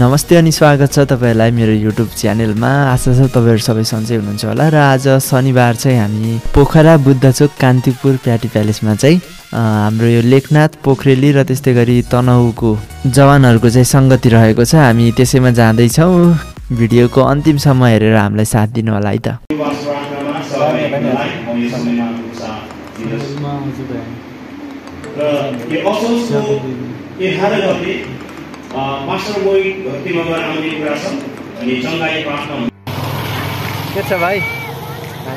नमस्ते अनि स्वागत छ तपाईहरुलाई मेरो YouTube च्यानलमा। आशा छ तपाईहरु सबै सन्चै हुनुहुन्छ होला र आज शनिबार चाहिँ हामी पोखरा बुद्धचोक कान्तिपुर प्याटी प्यालेसमा चाहिँ हाम्रो यो लेखनाथ पोखरेली र त्यस्तै गरी तनहुको जवानहरुको चाहिँ संगति रहेको छ। हामी त्यसैमा जाँदै छौ। भिडियोको अन्तिमसम्म हेरेर हामीलाई साथ दिनु होला है त। मास्टर मोही भक्तिमा आउने कुरा छ अनि चङ्गाई प्राप्त हुन्छ। के छ भाइ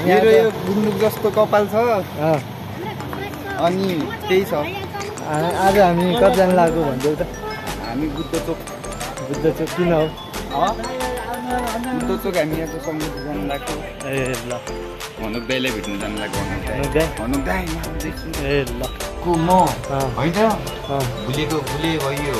मेरो यो गुन्द्रुक जस्तो कपाल छ अनि त्यही छ। आज हामी कति जना लाग्यो भन्दै त हामी बुद्धचोक किन हो बुद्धचोक हामी यहाँको समूह जानु लाग्यो। ए ल भनु बेले भेट्न जानु लाग्यो भनु दाइ ए ल को म हैन भुलेको भुले भयो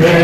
You're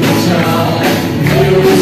the child,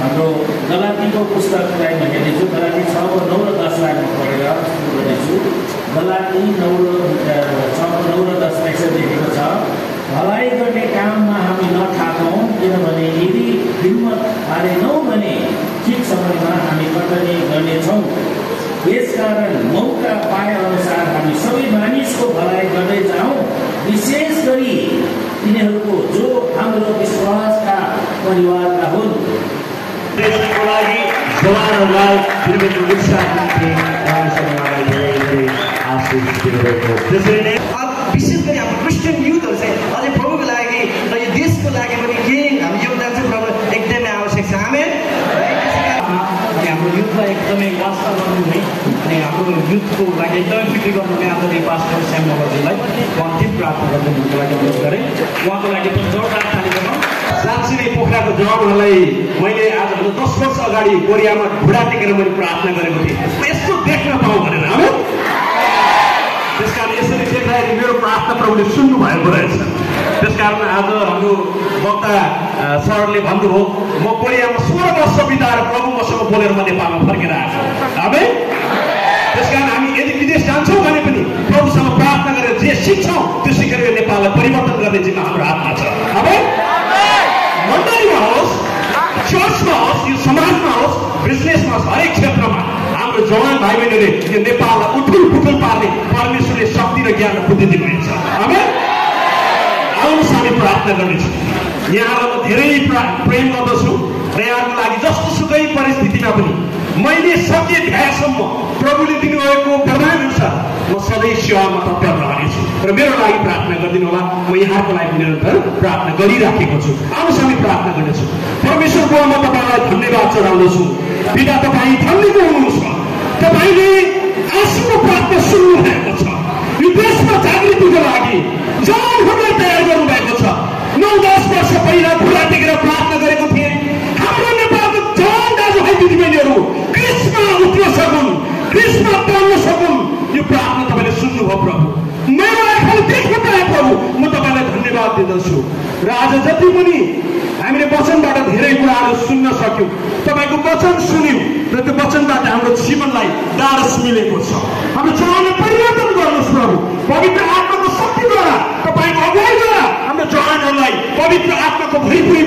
हाम्रो गलातीको पुस्तकलाई भनेको गलाती 6:9 र 10 लाई पढेर सुरु गर्नेछु। गलाती 6:9 र 10 यसरी लेखेको छ, भलाई गर्ने काममा हामी नथाकौँ, किनभने यदि हिम्मत हारेनौँ भने ठिक समयमा हामी कटनी गर्नेछौँ। यसकारण मौका पाए अनुसार हामी सबै मानिसको भलाई गर्दै जाउँ, विशेष गरी तिनीहरूको जो हाम्रो विश्वासका परिवारका हुन्। अब विशेष गरी हाम्रो क्रिस्चियन युथहरु चाहिँ अझै प्रभुको लागि र यो देशको लागि पनि के हामी योगदान चाहिँ गर्न एकदमै आवश्यक छ। आमेन। हाम्रो युथलाई एकदमै वास्ता गर्नु है अनि हाम्रो युथको लागि एकदमै फिट गर्नु नै आफूले पास्टर श्याम नगरजीलाई उहाँले प्रार्थना गर्नुको लागि अनुरोध गरे। उहाँको लागि पनि जोरदार ताली बजाउँ। साँच्चै पोखराको जवानहरूलाई मैले आजभन्दा 10 वर्ष अगाडि कोरियामा घुडा टेकेर मैले प्रार्थना गरेको थिएँ यस्तो देख्न पाऊँ भनेर। आमेन। त्यसकारण यसरी देख्दाखेरि मेरो प्रार्थना प्रभुले सुन्नु भएको रहेछ। त्यसकारण आज हाम्रो वक्ता सरले भन्नुभयो म कोरियामा 16 वर्ष बिताएर प्रभु मसँग बोलेर म नेपालमा फर्केर आएको। आमेन। त्यसकारण हामी यदि विदेश जान्छौँ भने पनि प्रभुसँग प्रार्थना गरेर जे सिक्छौँ त्यो सिकेर नेपाललाई परिवर्तन गर्ने जिम्मा हाम्रो हातमा छ। आमेन। मण्डलीमा होस्, चर्चमा होस्, यो समाजमा होस्, बिजनेसमा होस्, हरेक क्षेत्रमा हाम्रो जवान भाइ बहिनीले यो नेपाललाई उठुल पुठुल पार्ने परमेश्वरले शक्ति र ज्ञान बुद्धि दिनुहुन्छ। आमेन। आउनुहोस् हामी प्रार्थना गर्नेछौँ। यहाँलाई म धेरै प्रेम गर्दछु र यहाँको लागि जस्तो सुकै परिस्थितिमा पनि मैले सके भ्याएसम्म प्रभुले दिनुभएको प्रमाण अनुसार म सधैँ सेवामा तत्पर रहनेछु र मेरो लागि प्रार्थना गरिदिनु होला। म यहाँको लागि निरन्तर प्रार्थना गरिराखेको छु। आउनुहोस् हामी प्रार्थना गर्नेछु। परमेश्वरको म तपाईँलाई धन्यवाद चढाउँदछु। पिता तपाईँ धन्यको हुनुहुन्छ, तपाईँले आँसुको प्रार्थना सुन्नु भएको छ, यो देशमा जागृतिको लागि जनहरूलाई तयार गर्नुभएको छ। 9-10 वर्ष पहिला खुला टेकेर प्रार्थना गरेको थिएँ हाम्रो नेपालको जवान दाजुभाइ दिदीबहिनीहरू क्रिस्मा उठ्न सकुन्, क्रिस्मा पाउन सकुन्, यो प्रार्थना तपाईँले सुन्नुभयो। प्रभु मेरो आँखाले देख्नु पाए प्रभु म तपाईँलाई धन्यवाद दिँदछु। र आज जति पनि हामीले वचनबाट धेरै कुराहरू सुन्न सक्यौँ, तपाईँको वचन सुन्यौँ र त्यो वचनबाट हाम्रो जीवनलाई दारस मिलेको छ। हाम्रो जवानलाई परिवर्तन गर्नुहोस् प्रभु, पवित्र आत्माको शक्तिद्वारा तपाईँको अगुवाईद्वारा हाम्रो जवानहरूलाई पवित्र आत्माको भरिपूर्ण